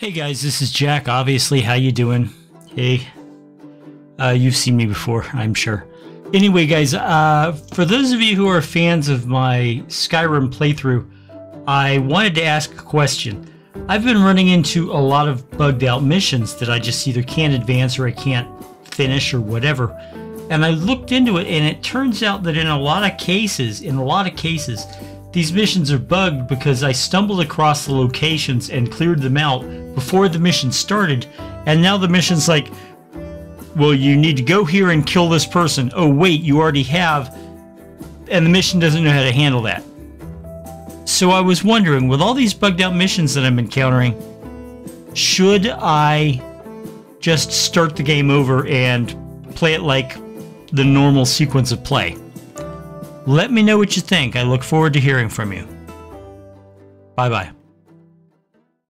Hey guys, this is Jack, obviously. How you doing? Hey. You've seen me before, I'm sure. Anyway, guys, for those of you who are fans of my Skyrim playthrough, I wanted to ask a question. I've been running into a lot of bugged out missions that I just either can't advance or I can't finish or whatever. And I looked into it, and it turns out that in a lot of cases, these missions are bugged because I stumbled across the locations and cleared them out before the mission started, and now the mission's like, well, you need to go here and kill this person. Oh wait, you already have, and the mission doesn't know how to handle that. So I was wondering, with all these bugged out missions that I'm encountering, should I just start the game over and play it like the normal sequence of play? Let me know what you think. I look forward to hearing from you. Bye-bye.